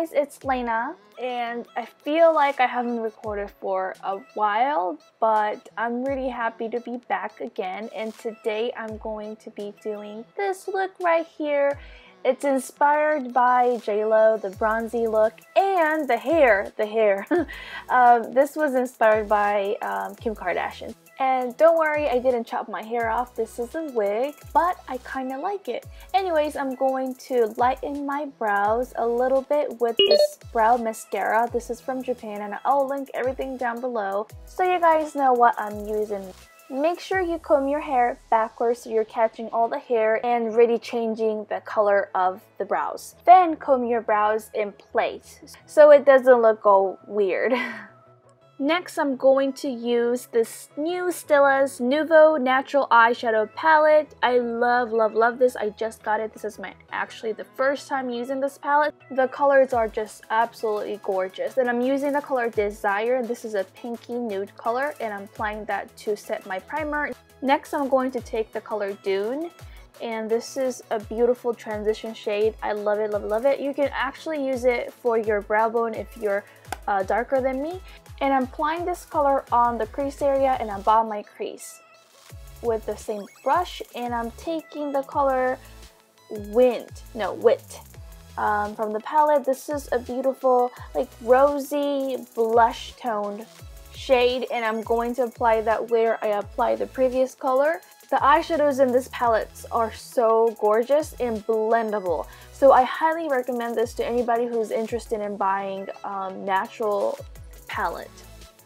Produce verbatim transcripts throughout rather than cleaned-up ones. guys, it's Lena, and I feel like I haven't recorded for a while, but I'm really happy to be back again, and today I'm going to be doing this look right here. It's inspired by JLo, the bronzy look, and the hair, the hair. um, this was inspired by um, Kim Kardashian. And don't worry, I didn't chop my hair off. This is a wig, but I kind of like it. Anyways, I'm going to lighten my brows a little bit with this brow mascara. This is from Japan, and I'll link everything down below so you guys know what I'm using. Make sure you comb your hair backwards so you're catching all the hair and really changing the color of the brows. Then comb your brows in place so it doesn't look all weird. Next, I'm going to use this new Stila's Nouveau Natural Eyeshadow Palette. I love, love, love this. I just got it. This is my actually the first time using this palette. The colors are just absolutely gorgeous. And I'm using the color Desire. This is a pinky nude color, and I'm applying that to set my primer. Next, I'm going to take the color Dune. And this is a beautiful transition shade. I love it, love, love it. You can actually use it for your brow bone if you're uh, darker than me. And I'm applying this color on the crease area and above my crease with the same brush. And I'm taking the color Wind, no, Wit um, from the palette. This is a beautiful, like, rosy blush toned shade. And I'm going to apply that where I applied the previous color. The eyeshadows in this palette are so gorgeous and blendable. So I highly recommend this to anybody who's interested in buying um, natural palette.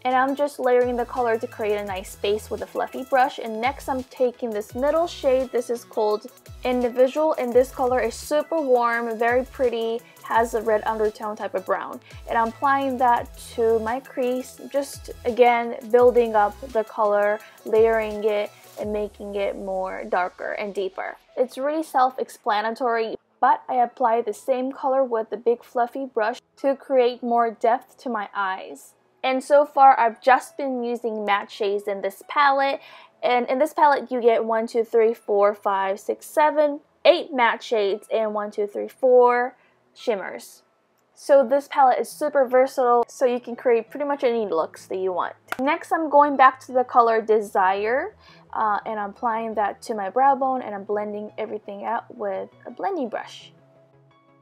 And I'm just layering the color to create a nice space with a fluffy brush. And next I'm taking this middle shade. This is called Individual, and this color is super warm, very pretty, has a red undertone type of brown. And I'm applying that to my crease, just again building up the color, layering it, and making it more darker and deeper. It's really self-explanatory, but I apply the same color with the big fluffy brush to create more depth to my eyes. And so far I've just been using matte shades in this palette, and in this palette you get one, two, three, four, five, six, seven, eight matte shades and one, two, three, four shimmers. So this palette is super versatile, so you can create pretty much any looks that you want. Next, I'm going back to the color Desire, uh, and I'm applying that to my brow bone, and I'm blending everything out with a blending brush.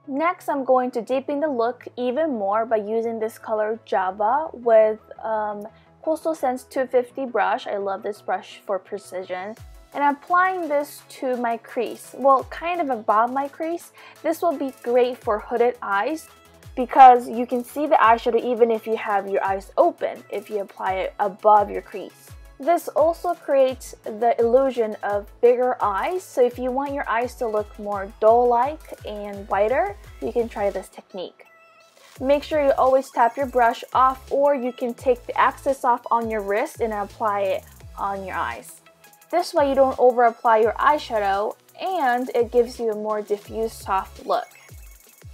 Next, I'm going to deepen the look even more by using this color Java with um, Coastal Sense two fifty brush. I love this brush for precision. And I'm applying this to my crease, well, kind of above my crease. This will be great for hooded eyes, because you can see the eyeshadow even if you have your eyes open, if you apply it above your crease. This also creates the illusion of bigger eyes, so if you want your eyes to look more doll-like and wider, you can try this technique. Make sure you always tap your brush off, or you can take the excess off on your wrist and apply it on your eyes. This way you don't over apply your eyeshadow, and it gives you a more diffused, soft look.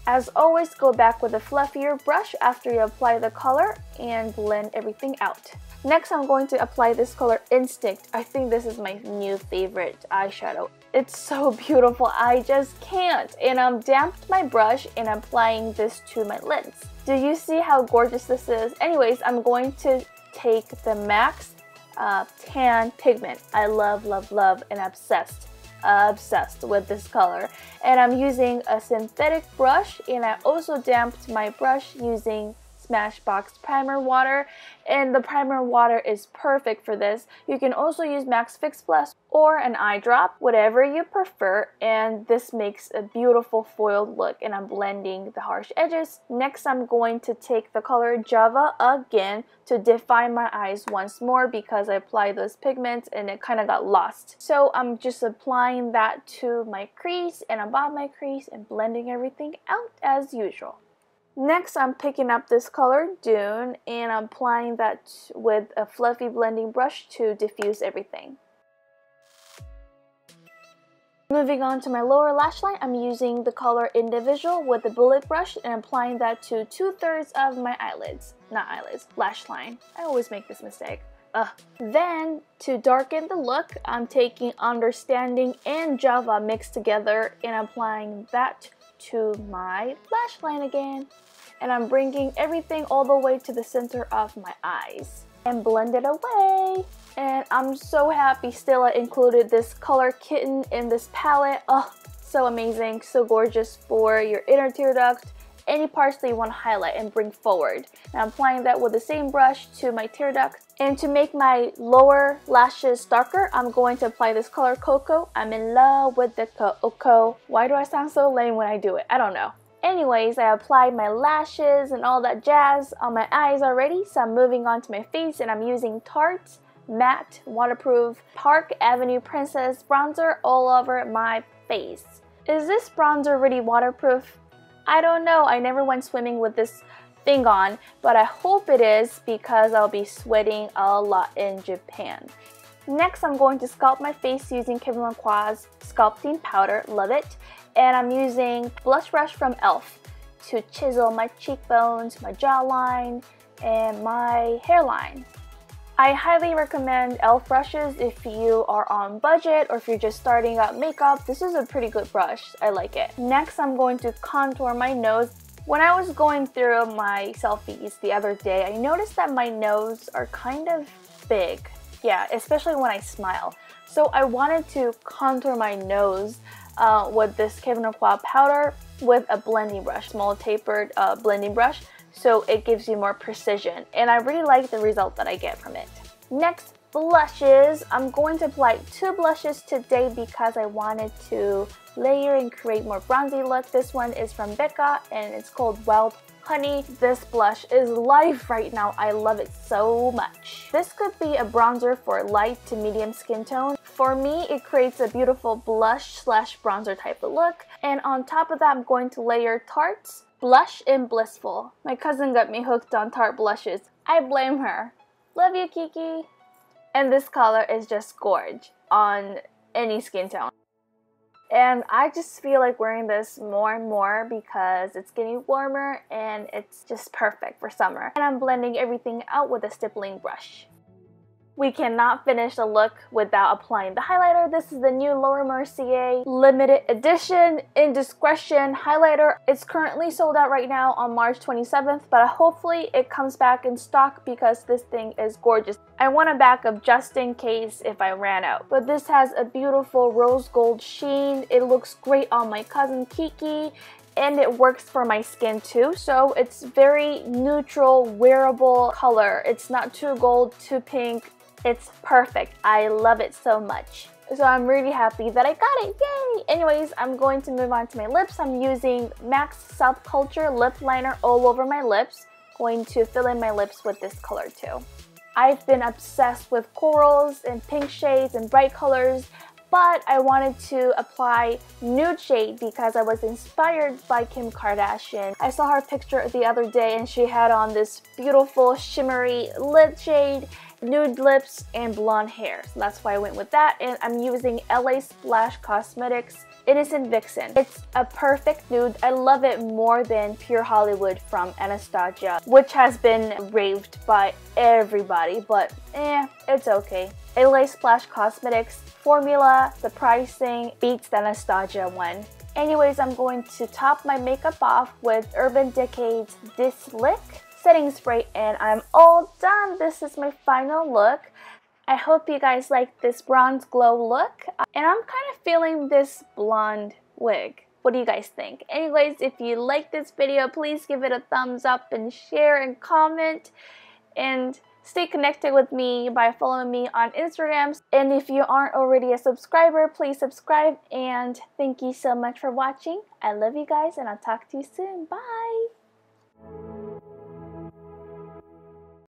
As always, go back with a fluffier brush after you apply the color and blend everything out. Next, I'm going to apply this color Instinct. I think this is my new favorite eyeshadow. It's so beautiful, I just can't. And I'm damped my brush and I'm applying this to my lids. Do you see how gorgeous this is? Anyways, I'm going to take the Max uh, Tan Pigment. I love, love, love, and obsessed. obsessed with this color, and I'm using a synthetic brush, and I also damped my brush using Smashbox primer water, and the primer water is perfect for this. You can also use Max Fix Plus or an eye drop, whatever you prefer, and this makes a beautiful foiled look, and I'm blending the harsh edges. Next, I'm going to take the color Java again to define my eyes once more, because I applied those pigments and it kind of got lost. So I'm just applying that to my crease and above my crease and blending everything out as usual. Next, I'm picking up this color Dune, and I'm applying that with a fluffy blending brush to diffuse everything. Moving on to my lower lash line, I'm using the color Individual with a bullet brush and applying that to two-thirds of my eyelids. Not eyelids, lash line. I always make this mistake. Ugh. Then, to darken the look, I'm taking Understanding and Java mixed together and applying that to my lash line again. and I'm bringing everything all the way to the center of my eyes and blend it away. And I'm so happy Stila included this color kitten in this palette. Oh, so amazing, so gorgeous for your inner tear duct, any parts that you want to highlight and bring forward. And I'm applying that with the same brush to my tear duct. And to make my lower lashes darker, I'm going to apply this color Cocoa. I'm in love with the Cocoa. Why do I sound so lame when I do it? I don't know. Anyways, I applied my lashes and all that jazz on my eyes already, so I'm moving on to my face, and I'm using Tarte Matte Waterproof Park Avenue Princess Bronzer all over my face. Is this bronzer really waterproof? I don't know, I never went swimming with this thing on, but I hope it is because I'll be sweating a lot in Japan. Next, I'm going to sculpt my face using Kevyn Aucoin's sculpting powder, love it. And I'm using Blush Brush from e l f to chisel my cheekbones, my jawline, and my hairline. I highly recommend e l f brushes if you are on budget or if you're just starting out makeup. This is a pretty good brush. I like it. Next, I'm going to contour my nose. When I was going through my selfies the other day, I noticed that my nose are kind of big. Yeah, especially when I smile. So I wanted to contour my nose uh, with this Kevyn Aucoin powder with a blending brush, small tapered uh, blending brush. So it gives you more precision, and I really like the result that I get from it. Next, blushes. I'm going to apply two blushes today because I wanted to layer and create more bronzy look. This one is from Becca and it's called Wild Honey. This blush is life right now. I love it so much. This could be a bronzer for light to medium skin tone. For me, it creates a beautiful blush slash bronzer type of look. And on top of that, I'm going to layer Tarte's Blush in Blissful. My cousin got me hooked on Tarte blushes. I blame her. Love you, Kiki. And this color is just gorge on any skin tone. And I just feel like wearing this more and more because it's getting warmer and it's just perfect for summer. And I'm blending everything out with a stippling brush. We cannot finish the look without applying the highlighter. This is the new Laura Mercier limited edition Indiscretion highlighter. It's currently sold out right now on March twenty-seventh, but hopefully it comes back in stock because this thing is gorgeous. I want a backup just in case if I ran out. But this has a beautiful rose gold sheen. It looks great on my cousin Kiki, and it works for my skin too, so it's very neutral, wearable color. It's not too gold, too pink. It's perfect. I love it so much. So I'm really happy that I got it. Yay! Anyways, I'm going to move on to my lips. I'm using MAC's Subculture Lip Liner all over my lips. Going to fill in my lips with this color too. I've been obsessed with corals and pink shades and bright colors, but I wanted to apply nude shade because I was inspired by Kim Kardashian. I saw her picture the other day and she had on this beautiful shimmery lip shade, nude lips, and blonde hair. So that's why I went with that, and I'm using L A Splash Cosmetics Innocent Vixen. It's a perfect nude. I love it more than Pure Hollywood from Anastasia, which has been raved by everybody, but eh, it's okay. L A Splash Cosmetics formula, the pricing beats the Anastasia one. Anyways, I'm going to top my makeup off with Urban Decay's Dislick setting spray, and I'm all done. This is my final look. I hope you guys like this bronze glow look, and I'm kind of feeling this blonde wig. What do you guys think? Anyways, if you like this video, please give it a thumbs up and share and comment, and stay connected with me by following me on Instagram. And if you aren't already a subscriber, please subscribe, and thank you so much for watching. I love you guys, and I'll talk to you soon. Bye!